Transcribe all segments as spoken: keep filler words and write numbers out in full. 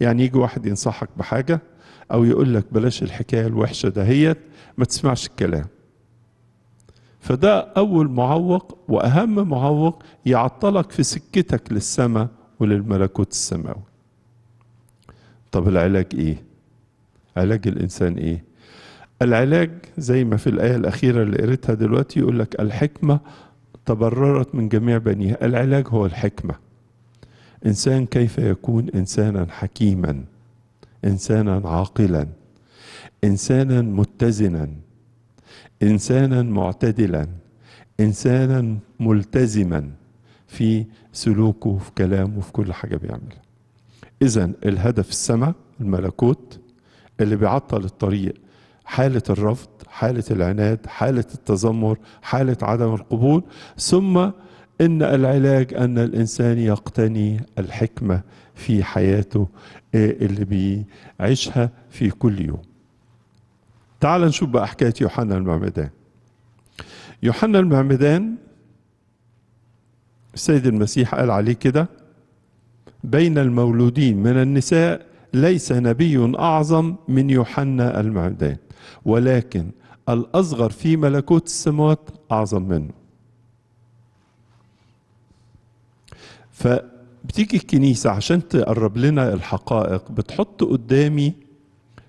يعني يجي واحد ينصحك بحاجة أو يقول لك بلاش الحكاية الوحشة دهيت، ما تسمعش الكلام. فده أول معوق وأهم معوق يعطلك في سكتك للسماء وللملكوت السماوي. طب العلاج إيه؟ علاج الإنسان إيه؟ العلاج زي ما في الآية الأخيرة اللي قريتها دلوقتي يقول لك الحكمة تبررت من جميع بنيها. العلاج هو الحكمة. إنسان كيف يكون إنسانا حكيما، إنسانا عاقلا، إنسانا متزنا، إنسانا معتدلا، إنسانا ملتزما في سلوكه في كلامه في كل حاجة بيعملها. إذن الهدف السماء الملكوت اللي بيعطل الطريق حالة الرفض، حالة العناد، حالة التذمر، حالة عدم القبول. ثم إن العلاج أن الإنسان يقتني الحكمة في حياته اللي بيعيشها في كل يوم. تعال نشوف بقى حكاية يوحنا المعمدان. يوحنا المعمدان السيد المسيح قال عليه كده: بين المولودين من النساء ليس نبي أعظم من يوحنا المعمدان، ولكن الأصغر في ملكوت السماوات أعظم منه. فبتيجي الكنيسة عشان تقرب لنا الحقائق بتحط قدامي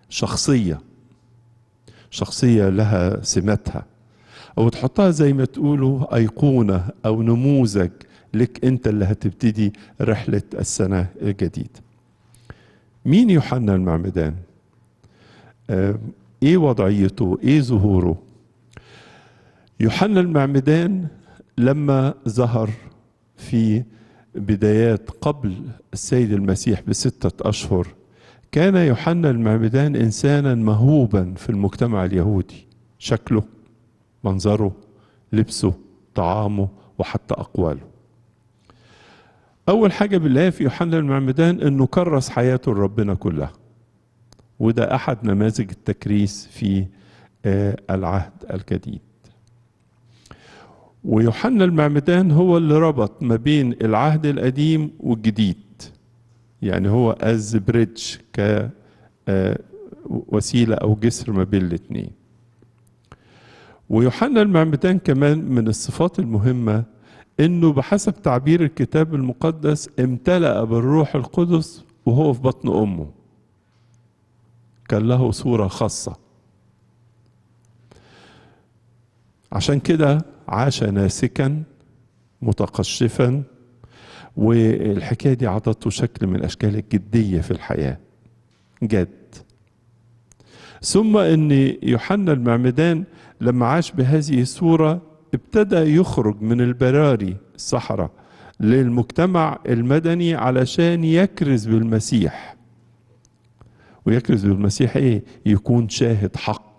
شخصية، شخصية لها سماتها، أو تحطها زي ما تقولوا أيقونة أو نموذج لك أنت اللي هتبتدي رحلة السنة الجديدة. مين يوحنا المعمدان؟ إيه وضعيته؟ إيه ظهوره؟ يوحنا المعمدان لما ظهر في بدايات قبل السيد المسيح بستة أشهر، كان يوحنا المعمدان إنسانا مهوبا في المجتمع اليهودي، شكله، منظره، لبسه، طعامه، وحتى أقواله. أول حاجة بنلاقيها في يوحنا المعمدان إنه كرس حياته لربنا كلها، وده أحد نماذج التكريس في العهد الجديد. ويوحنا المعمدان هو اللي ربط ما بين العهد القديم والجديد، يعني هو از بريدج، كوسيلة أو جسر ما بين الاتنين. ويوحنا المعمدان كمان من الصفات المهمة إنه بحسب تعبير الكتاب المقدس امتلأ بالروح القدس وهو في بطن أمه، كان له صورة خاصة. عشان كده عاش ناسكا متقشفا، والحكاية دي عطته شكل من أشكال الجدية في الحياة، جد. ثم أن يوحنا المعمدان لما عاش بهذه الصورة ابتدى يخرج من البراري الصحراء للمجتمع المدني علشان يكرز بالمسيح. ويكرز بالمسيح إيه؟ يكون شاهد حق